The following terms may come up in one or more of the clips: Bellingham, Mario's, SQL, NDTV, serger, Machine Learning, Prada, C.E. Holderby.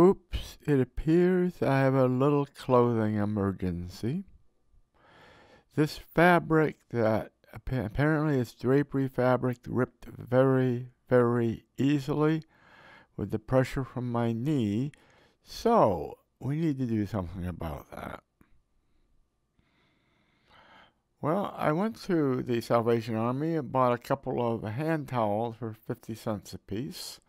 Oops, it appears I have a little clothing emergency. This fabric that apparently is drapery fabric ripped very, very easily with the pressure from my knee. So, we need to do something about that. Well, I went to the Salvation Army and bought a couple of hand towels for 50 cents a piece.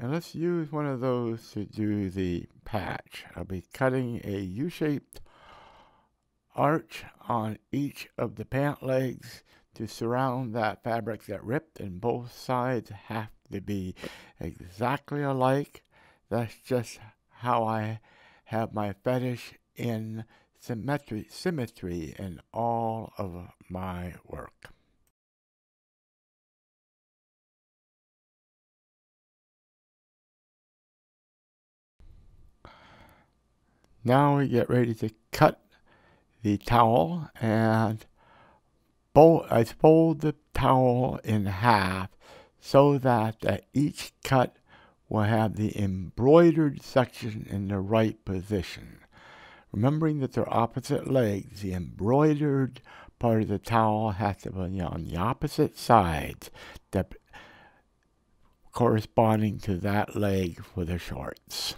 And let's use one of those to do the patch. I'll be cutting a U-shaped arch on each of the pant legs to surround that fabric that ripped, and both sides have to be exactly alike. That's just how I have my fetish in symmetry in all of my work. Now we get ready to cut the towel, and I fold the towel in half so that each cut will have the embroidered section in the right position. Remembering that they're opposite legs, the embroidered part of the towel has to be on the opposite sides, corresponding to that leg for the shorts.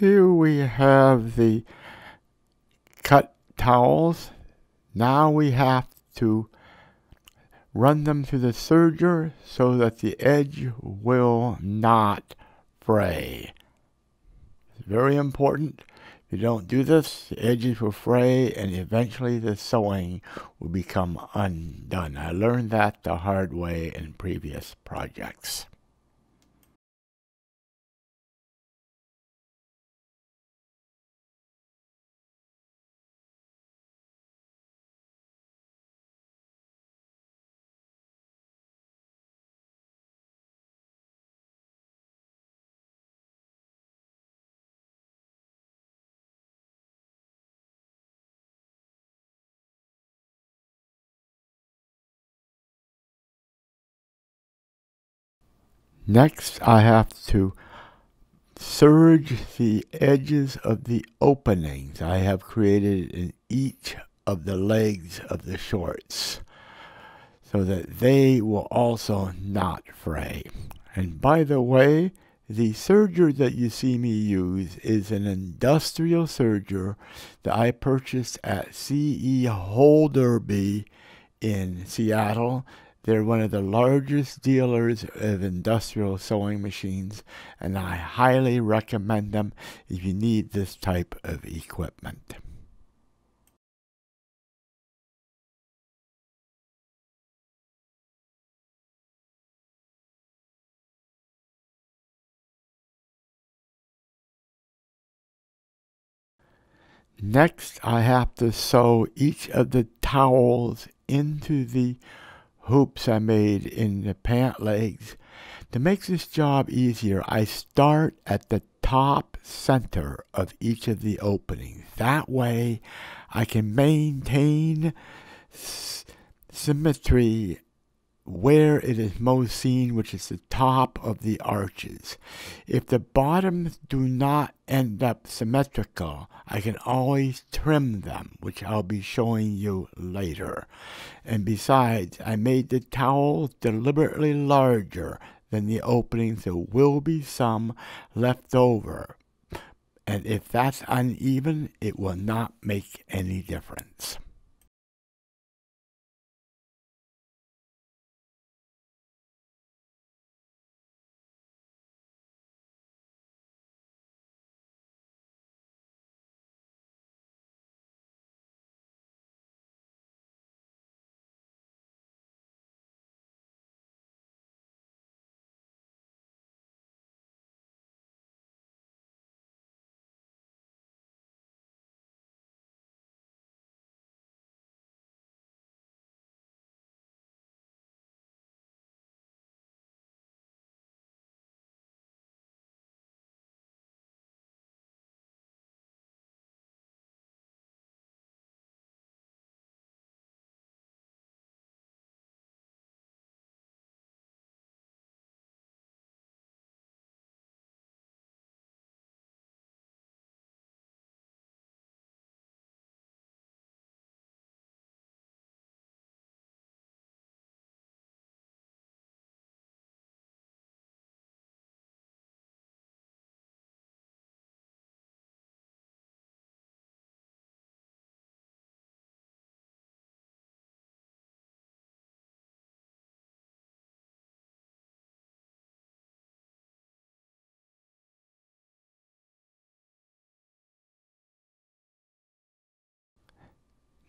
Here we have the cut towels. Now we have to run them through the serger so that the edge will not fray. It's very important. If you don't do this, the edges will fray and eventually the sewing will become undone. I learned that the hard way in previous projects. Next, I have to serge the edges of the openings I have created in each of the legs of the shorts so that they will also not fray. And by the way, the serger that you see me use is an industrial serger that I purchased at C.E. Holderby in Seattle. They're one of the largest dealers of industrial sewing machines, and I highly recommend them if you need this type of equipment. Next, I have to sew each of the towels into the hoops I made in the pant legs. To make this job easier, I start at the top center of each of the openings. That way I can maintain symmetry where it is most seen, which is the top of the arches. If the bottoms do not end up symmetrical, I can always trim them, which I'll be showing you later. And besides, I made the towel deliberately larger than the openings. There will be some left over, and if that's uneven, it will not make any difference.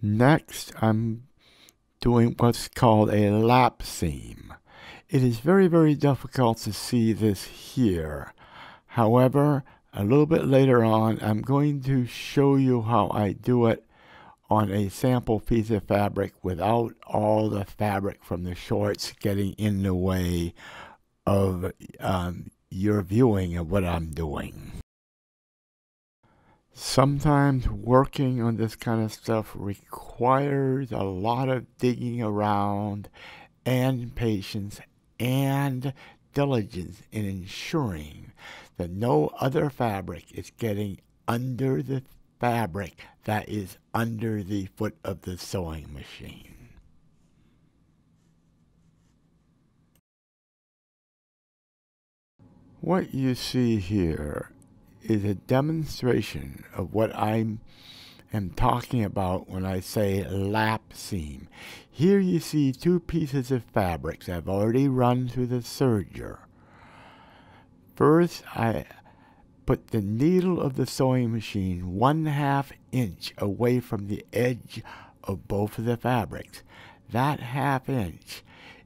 Next, I'm doing what's called a lap seam. It is very, very difficult to see this here. However, a little bit later on, I'm going to show you how I do it on a sample piece of fabric without all the fabric from the shorts getting in the way of your viewing of what I'm doing. Sometimes working on this kind of stuff requires a lot of digging around and patience and diligence in ensuring that no other fabric is getting under the fabric that is under the foot of the sewing machine. What you see here is a demonstration of what I am talking about when I say lap seam. Here you see two pieces of fabrics I've already run through the serger. First, I put the needle of the sewing machine 1/2 inch away from the edge of both of the fabrics. That 1/2 inch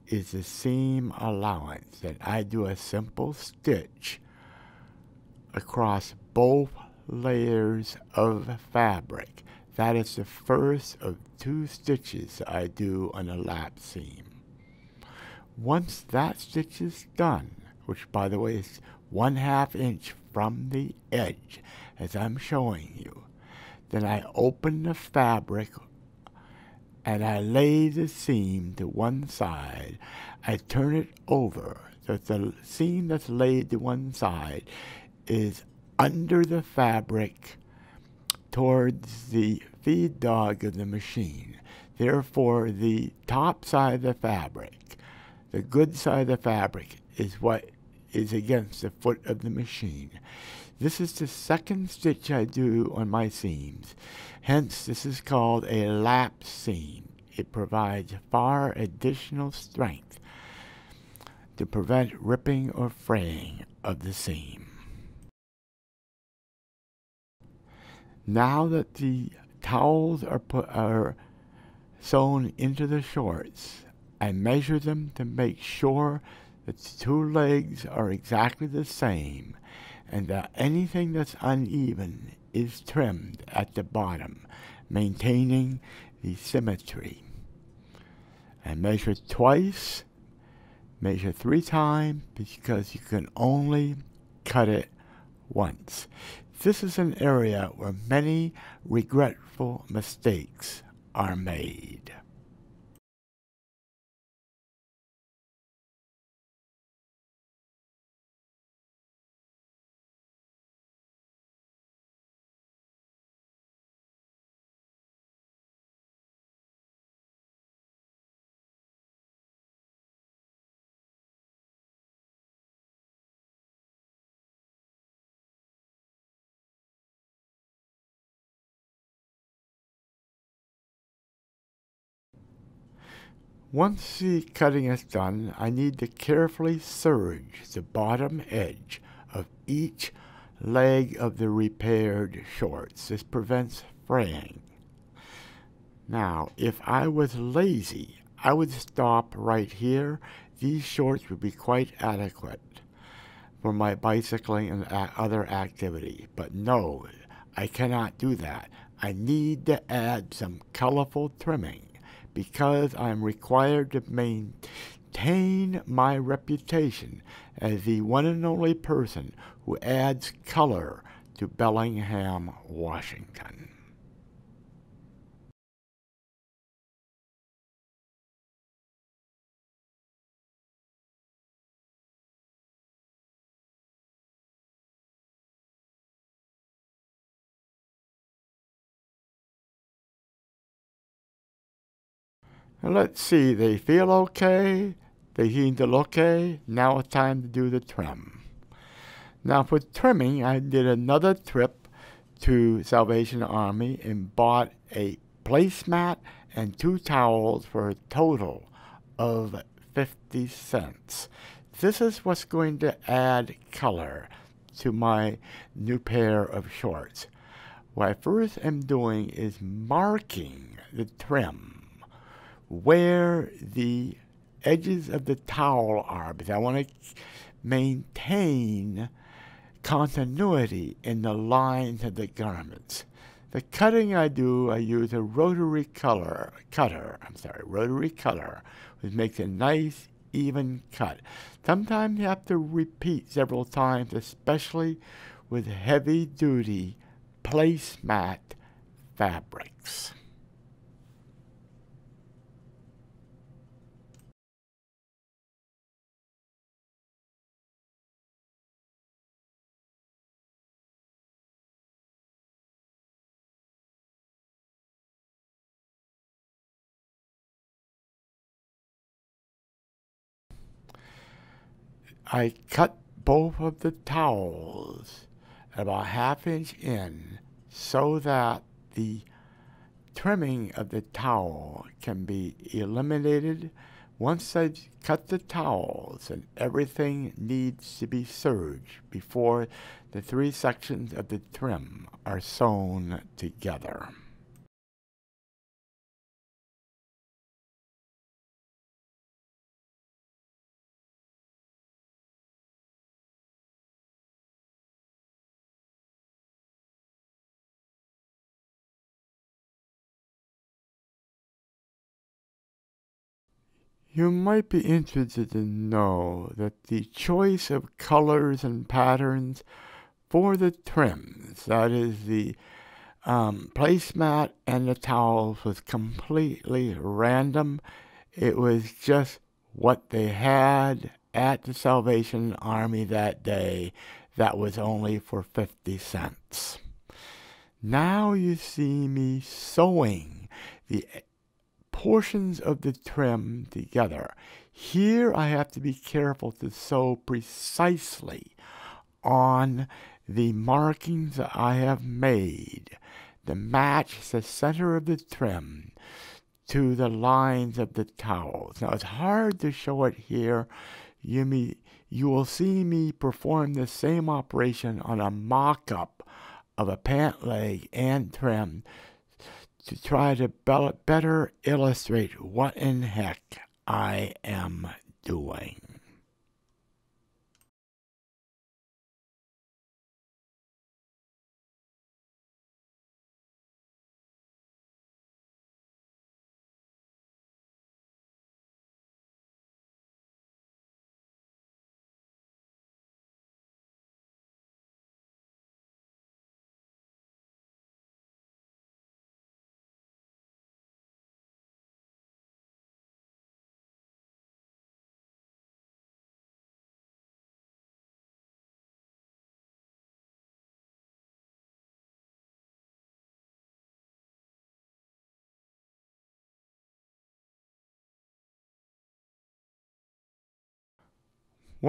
is the seam allowance that I do a simple stitch across both layers of fabric. That is the first of two stitches I do on a lap seam. Once that stitch is done, which by the way is 1/2 inch from the edge, as I'm showing you, then I open the fabric and I lay the seam to one side. I turn it over so that the seam that's laid to one side is under the fabric towards the feed dog of the machine. Therefore, the top side of the fabric, the good side of the fabric, is what is against the foot of the machine. This is the second stitch I do on my seams. Hence, this is called a lap seam. It provides far additional strength to prevent ripping or fraying of the seam. Now that the towels are sewn into the shorts, I measure them to make sure that the two legs are exactly the same and that anything that's uneven is trimmed at the bottom, maintaining the symmetry. I measure twice, measure 3 times, because you can only cut it once. This is an area where many regretful mistakes are made. Once the cutting is done, I need to carefully serge the bottom edge of each leg of the repaired shorts. This prevents fraying. Now, if I was lazy, I would stop right here. These shorts would be quite adequate for my bicycling and other activity. But no, I cannot do that. I need to add some colorful trimming, because I'm required to maintain my reputation as the one and only person who adds color to Bellingham, Washington. Let's see, they feel okay, they seem to look okay. Now it's time to do the trim. Now for trimming, I did another trip to Salvation Army and bought a placemat and 2 towels for a total of 50 cents. This is what's going to add color to my new pair of shorts. What I first am doing is marking the trim, where the edges of the towel are, because I want to maintain continuity in the lines of the garments. The cutting I do, I use a rotary cutter, which makes a nice, even cut. Sometimes you have to repeat several times, especially with heavy-duty placemat fabrics. I cut both of the towels about 1/2 inch in so that the trimming of the towel can be eliminated. Once I cut the towels, and everything needs to be serged before the three sections of the trim are sewn together. You might be interested to know that the choice of colors and patterns for the trims, that is the placemat and the towels, was completely random. It was just what they had at the Salvation Army that day. That was only for 50 cents. Now you see me sewing the portions of the trim together. Here I have to be careful to sew precisely on the markings that I have made to match the center of the trim to the lines of the towels. Now, it's hard to show it here. You will see me perform the same operation on a mock-up of a pant leg and trim to try to better illustrate what in heck I am doing.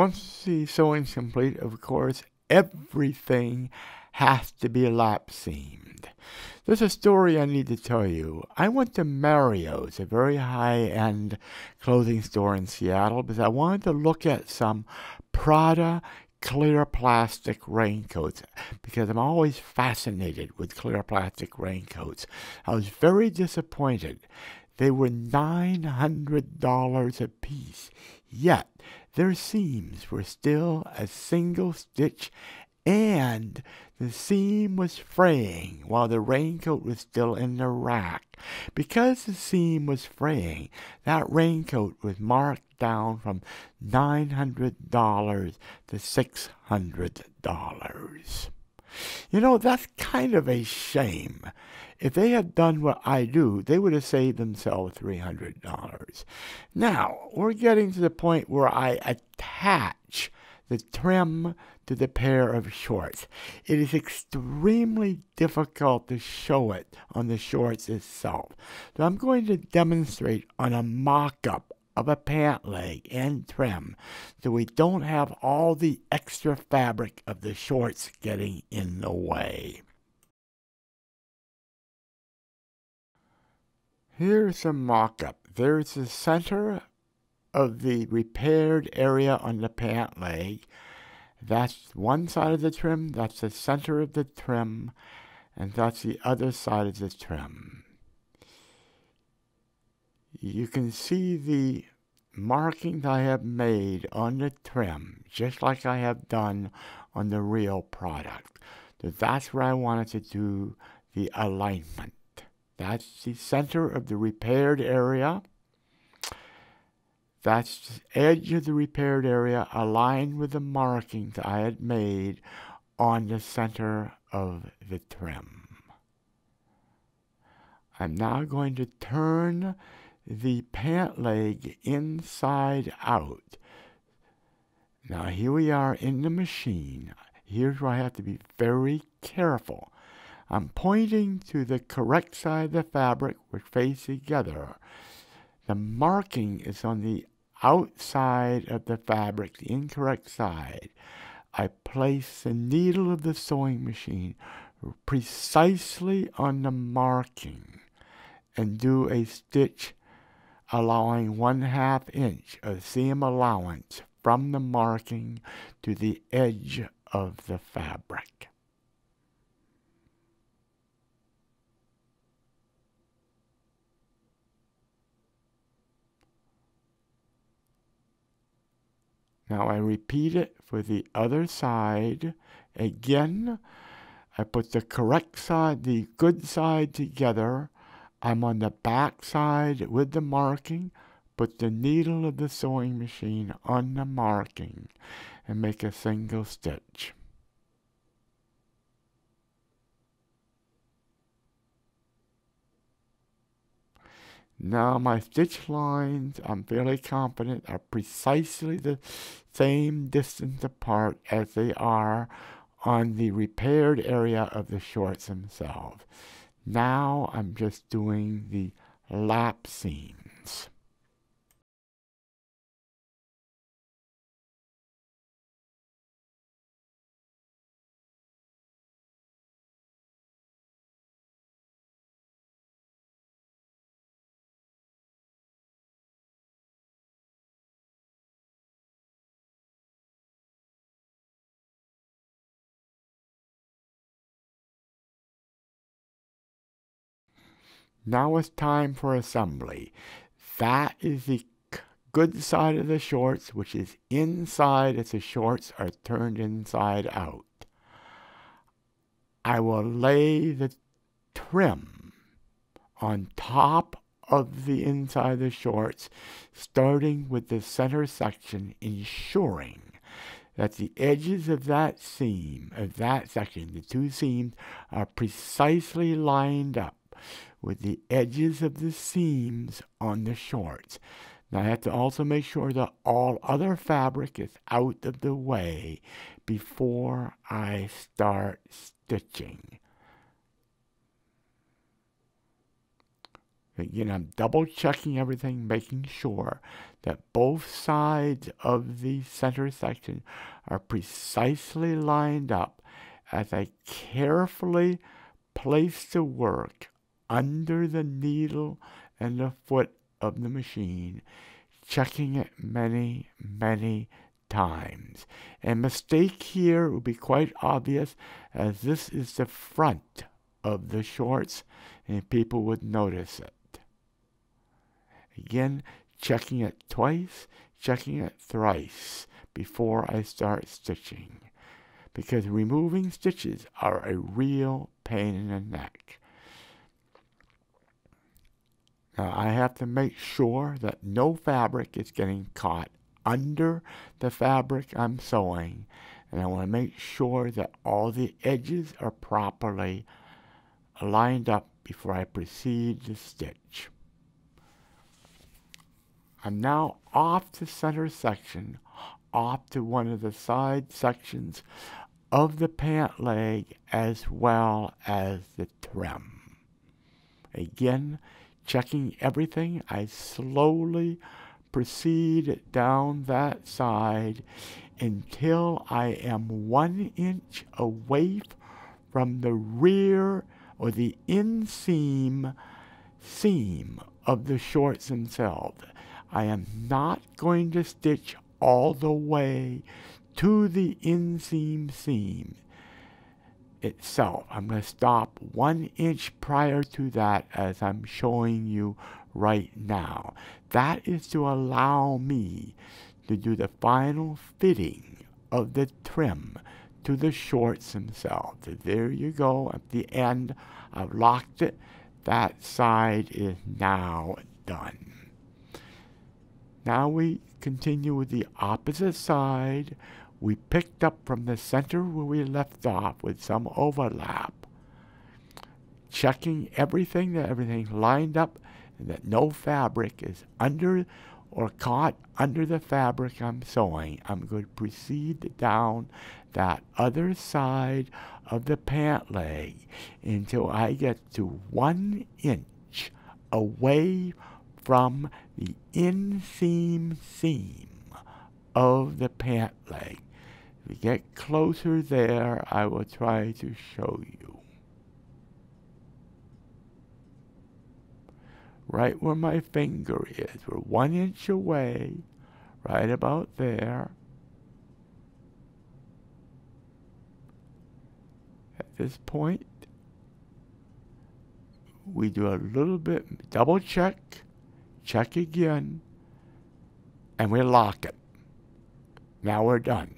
Once the sewing's complete, of course, everything has to be lap seamed. There's a story I need to tell you. I went to Mario's, a very high-end clothing store in Seattle, because I wanted to look at some Prada clear plastic raincoats, because I'm always fascinated with clear plastic raincoats. I was very disappointed. They were $900 a piece, yet their seams were still a single stitch, and the seam was fraying while the raincoat was still in the rack. Because the seam was fraying, that raincoat was marked down from $900 to $600. You know, that's kind of a shame. If they had done what I do, they would have saved themselves $300. Now, we're getting to the point where I attach the trim to the pair of shorts. It is extremely difficult to show it on the shorts itself. So I'm going to demonstrate on a mock-up of a pant leg and trim, so we don't have all the extra fabric of the shorts getting in the way. Here's a mock-up. There's the center of the repaired area on the pant leg. That's one side of the trim, that's the center of the trim, and that's the other side of the trim. You can see the markings I have made on the trim, just like I have done on the real product. So that's where I wanted to do the alignment. That's the center of the repaired area. That's the edge of the repaired area aligned with the markings I had made on the center of the trim. I'm now going to turn the pant leg inside out. Now here we are in the machine. Here's where I have to be very careful. I'm pointing to the correct side of the fabric, which face together. The marking is on the outside of the fabric, the incorrect side. I place the needle of the sewing machine precisely on the marking and do a stitch allowing 1/2 inch of seam allowance from the marking to the edge of the fabric. Now I repeat it for the other side. Again, I put the correct side, the good side together. I'm on the back side with the marking, put the needle of the sewing machine on the marking and make a single stitch. Now my stitch lines, I'm fairly confident, are precisely the same distance apart as they are on the repaired area of the shorts themselves. Now I'm just doing the lap seams. Now it's time for assembly. That is the good side of the shorts, which is inside as the shorts are turned inside out. I will lay the trim on top of the inside of the shorts, starting with the center section, ensuring that the edges of that seam, of that section, the two seams, are precisely lined up with the edges of the seams on the shorts. Now I have to also make sure that all other fabric is out of the way before I start stitching. Again, I'm double checking everything, making sure that both sides of the center section are precisely lined up as I carefully place the work under the needle and the foot of the machine, checking it many, many times. A mistake here will be quite obvious, as this is the front of the shorts and people would notice it. Again, checking it twice, checking it thrice before I start stitching, because removing stitches are a real pain in the neck. I have to make sure that no fabric is getting caught under the fabric I'm sewing, and I want to make sure that all the edges are properly lined up before I proceed to stitch. I'm now off the center section, off to one of the side sections of the pant leg as well as the trim. Again, checking everything, I slowly proceed down that side until I am 1 inch away from the rear or the inseam seam of the shorts themselves. I am not going to stitch all the way to the inseam seam. itself. I'm going to stop 1 inch prior to that, as I'm showing you right now. That is to allow me to do the final fitting of the trim to the shorts themselves. There you go. At the end, I've locked it. That side is now done. Now we continue with the opposite side. We picked up from the center where we left off with some overlap, checking everything, that everything's lined up and that no fabric is under or caught under the fabric I'm sewing. I'm going to proceed down that other side of the pant leg until I get to 1 inch away from the inseam seam of the pant leg. If we get closer there, I will try to show you. Right where my finger is, we're 1 inch away, right about there. At this point, we do a little bit, double check, check again, and we lock it. Now we're done.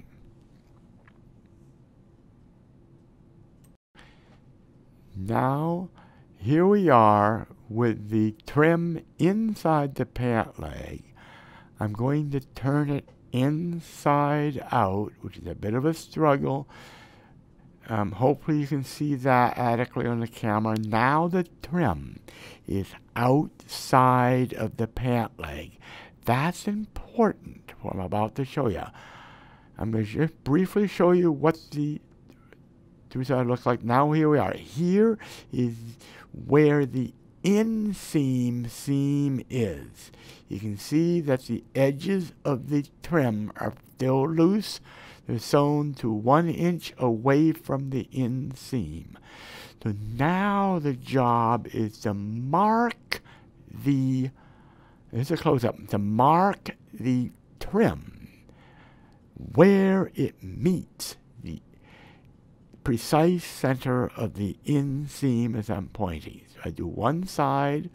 Now, here we are with the trim inside the pant leg. I'm going to turn it inside out, which is a bit of a struggle. Hopefully you can see that adequately on the camera. Now the trim is outside of the pant leg. That's important, what I'm about to show you. I'm going to just briefly show you what the two sides look like. Now here we are. Here is where the inseam seam is. You can see that the edges of the trim are still loose. They're sewn to 1 inch away from the inseam. So now the job is to mark the, here's a close-up, to mark the trim where it meets the precise center of the inseam as I'm pointing. So I do one side,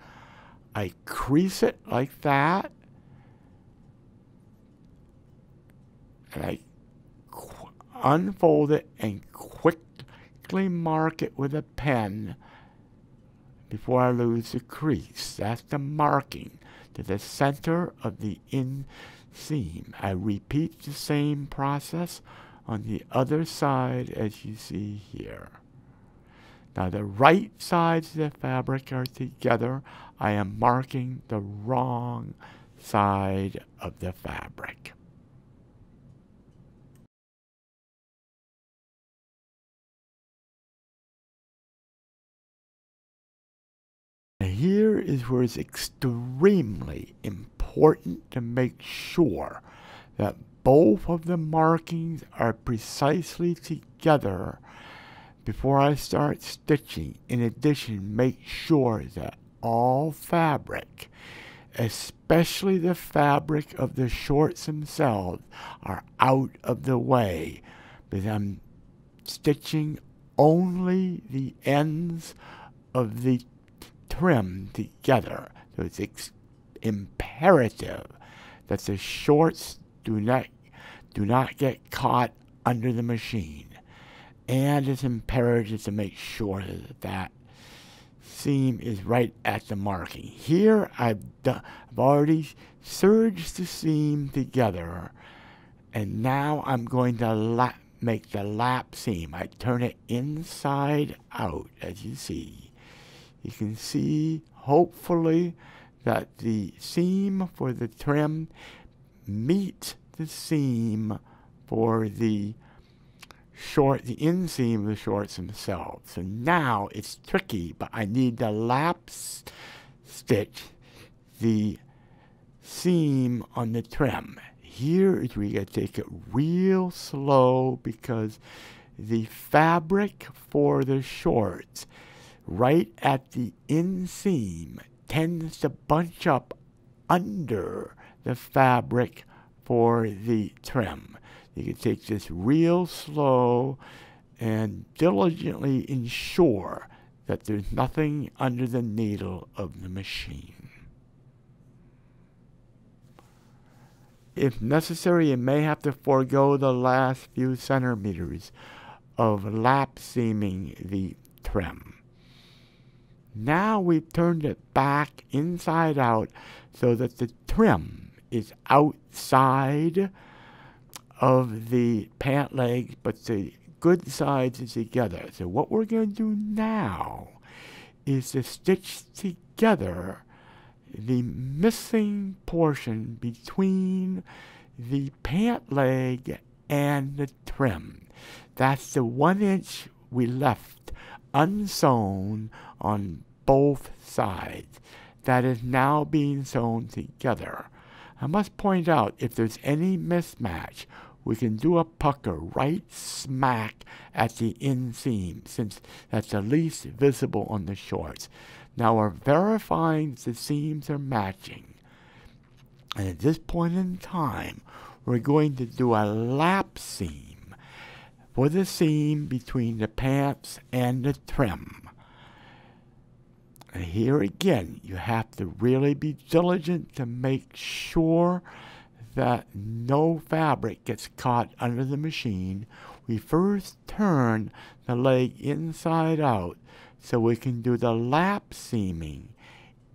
I crease it like that, and I unfold it and quickly mark it with a pen before I lose the crease. That's the marking to the center of the inseam. I repeat the same process on the other side as you see here. Now the right sides of the fabric are together. I am marking the wrong side of the fabric. Here is where it's extremely important to make sure that both of the markings are precisely together before I start stitching. In addition, make sure that all fabric, especially the fabric of the shorts themselves, are out of the way, because I'm stitching only the ends of the trim together. So it's imperative that the shorts do not get caught under the machine, and it's imperative to make sure that that seam is right at the marking. Here I've already surged the seam together, and now I'm going to make the lap seam. I turn it inside out, as you see. You can see, hopefully, that the seam for the trim meets the seam for the short, the inseam of the shorts themselves. So now it's tricky, but I need to lap stitch the seam on the trim. Here is where you got to take it real slow, because the fabric for the shorts right at the inseam tends to bunch up under the fabric for the trim. You can take this real slow and diligently ensure that there's nothing under the needle of the machine. If necessary, you may have to forego the last few centimeters of lap seaming the trim. Now we've turned it back inside out so that the trim is outside of the pant legs, but the good sides are together. So what we're going to do now is to stitch together the missing portion between the pant leg and the trim. That's the 1 inch we left unsewn on both sides. That is now being sewn together. I must point out, if there's any mismatch, we can do a pucker right smack at the inseam, since that's the least visible on the shorts. Now we're verifying that the seams are matching. And at this point in time, we're going to do a lap seam for the seam between the pants and the trim. And here again, you have to really be diligent to make sure that no fabric gets caught under the machine. We first turn the leg inside out so we can do the lap seaming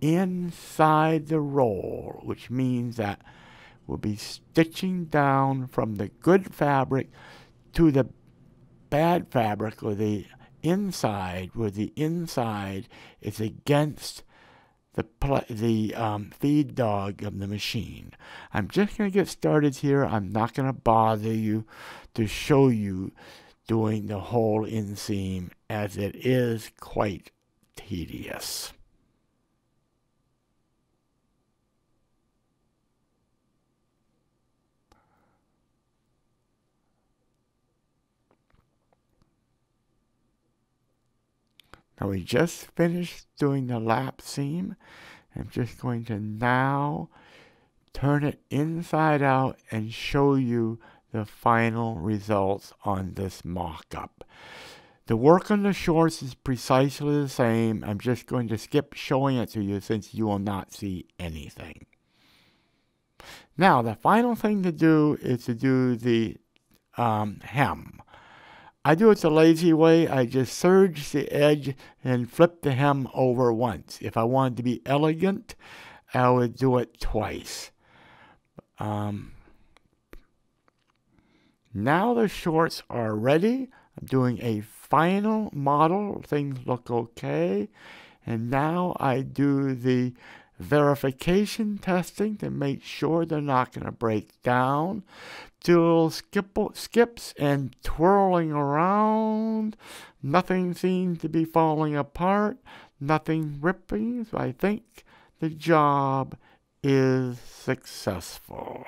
inside the roll, which means that we'll be stitching down from the good fabric to the bad fabric, or the inside, where the inside is against the feed dog of the machine. I'm just going to get started here. I'm not going to bother you to show you doing the whole inseam, as it is quite tedious. Now we just finished doing the lap seam. I'm just going to now turn it inside out and show you the final results on this mock-up. The work on the shorts is precisely the same. I'm just going to skip showing it to you, since you will not see anything. Now the final thing to do is to do the hem. I do it the lazy way. I just serge the edge and flip the hem over once. If I wanted to be elegant, I would do it twice. Now the shorts are ready. I'm doing a final model. Things look okay. And now I do the verification testing to make sure they're not going to break down. Do little skips and twirling around. Nothing seems to be falling apart. Nothing ripping. So I think the job is successful.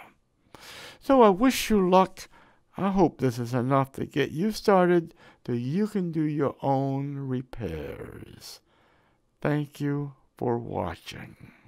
So I wish you luck. I hope this is enough to get you started so you can do your own repairs. Thank you for watching.